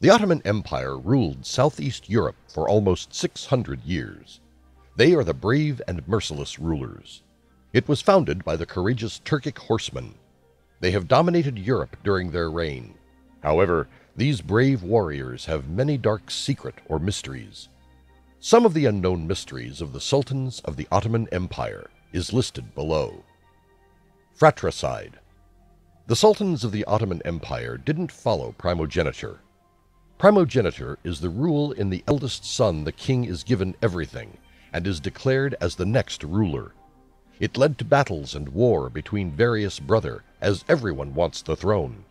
The Ottoman Empire ruled Southeast Europe for almost 600 years. They are the brave and merciless rulers. It was founded by the courageous Turkic horsemen. They have dominated Europe during their reign. However, these brave warriors have many dark secrets or mysteries. Some of the unknown mysteries of the sultans of the Ottoman Empire is listed below. Fratricide. The sultans of the Ottoman Empire didn't follow primogeniture. Primogeniture is the rule in the eldest son the king is given everything and is declared as the next ruler. It led to battles and war between various brothers, as everyone wants the throne.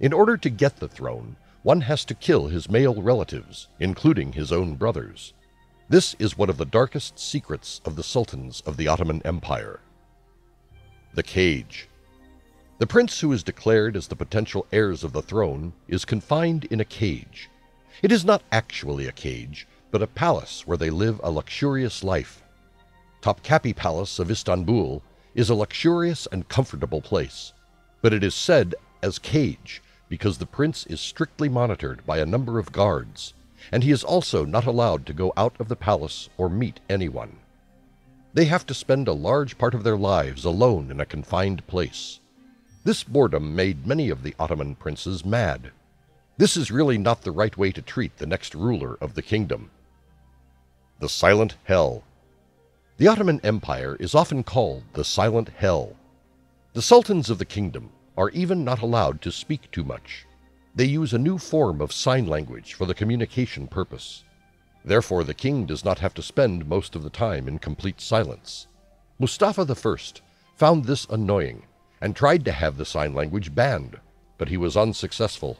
In order to get the throne, one has to kill his male relatives, including his own brothers. This is one of the darkest secrets of the sultans of the Ottoman Empire. The cage. The prince who is declared as the potential heirs of the throne is confined in a cage. It is not actually a cage, but a palace where they live a luxurious life. Topkapi Palace of Istanbul is a luxurious and comfortable place, but it is said as cage because the prince is strictly monitored by a number of guards, and he is also not allowed to go out of the palace or meet anyone. They have to spend a large part of their lives alone in a confined place. This boredom made many of the Ottoman princes mad. This is really not the right way to treat the next ruler of the kingdom. The Silent Hell. The Ottoman Empire is often called the Silent Hell. The sultans of the kingdom are even not allowed to speak too much. They use a new form of sign language for the communication purpose. Therefore, the king does not have to spend most of the time in complete silence. Mustafa I found this annoying and tried to have the sign language banned, but he was unsuccessful.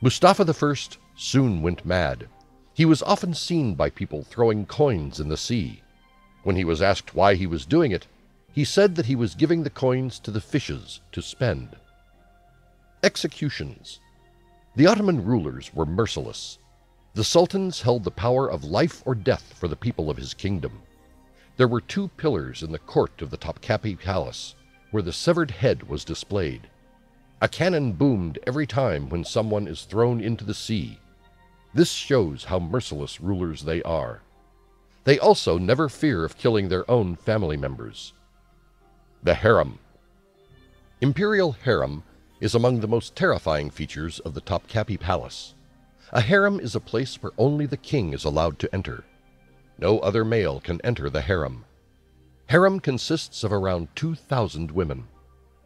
Mustafa I soon went mad. He was often seen by people throwing coins in the sea. When he was asked why he was doing it, he said that he was giving the coins to the fishes to spend. Executions. The Ottoman rulers were merciless. The sultans held the power of life or death for the people of his kingdom. There were two pillars in the court of the Topkapi Palace, where the severed head was displayed. A cannon boomed every time when someone is thrown into the sea. This shows how merciless rulers they are. They also never fear of killing their own family members. The harem. Imperial harem is among the most terrifying features of the Topkapi Palace. A harem is a place where only the king is allowed to enter. No other male can enter the harem. Harem consists of around 2,000 women.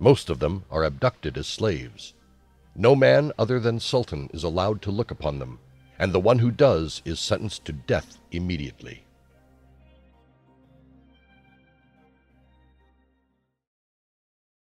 Most of them are abducted as slaves. No man other than Sultan is allowed to look upon them, and the one who does is sentenced to death immediately.